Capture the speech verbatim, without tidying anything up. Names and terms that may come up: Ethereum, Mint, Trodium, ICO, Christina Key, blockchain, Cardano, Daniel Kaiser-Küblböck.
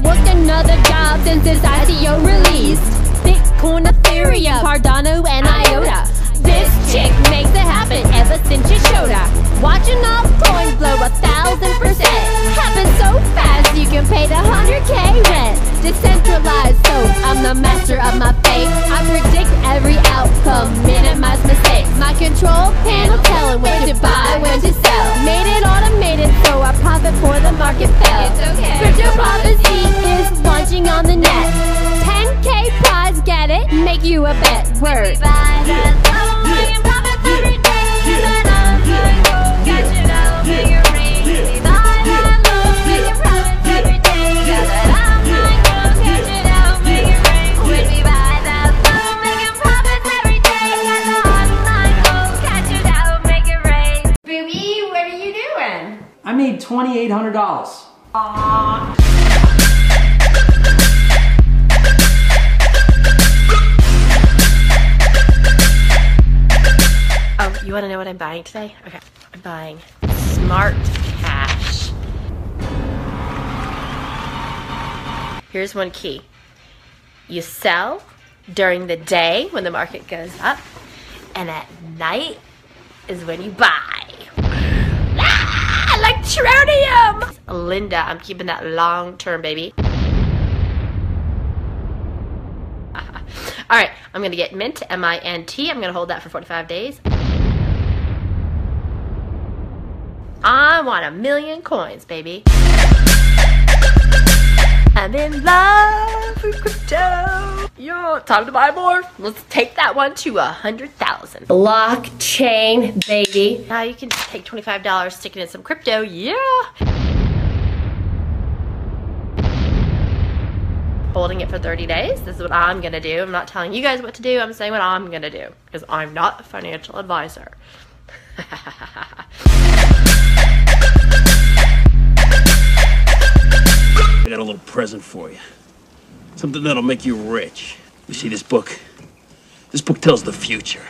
never worked another job since its I C O release. Bitcoin, Ethereum, Cardano, and Iota. This chick makes it happen ever since she showed up. Watching all coins blow a thousand percent. Happens so fast you can pay the one hundred K rent. Decentralized, so I'm the master of my fate. I predict every outcome, minimize mistakes. My control panel telling when to buy, when to sell. Made it automated so I profit for the market fell. It's okay. Crypto prophecy is launching on the net. ten K prize, get it? Make you a bet. Word. I made twenty-eight hundred dollars. Aww. Oh, you want to know what I'm buying today? Okay, I'm buying smart cash. Here's one key. You sell during the day when the market goes up, and at night is when you buy. Like Trodium! Linda, I'm keeping that long term, baby. Alright, I'm gonna get Mint, M I N T. I'm gonna hold that for forty-five days. I want a million coins, baby. I'm in love with crypto. Yo, time to buy more. Let's take that one to a hundred thousand. Blockchain, baby. Now you can just take twenty-five dollars, stick it in some crypto. Yeah. Holding it for thirty days. This is what I'm gonna do. I'm not telling you guys what to do. I'm saying what I'm gonna do because I'm not a financial advisor. I got a little present for you. Something that'll make you rich. You see this book? This book tells the future.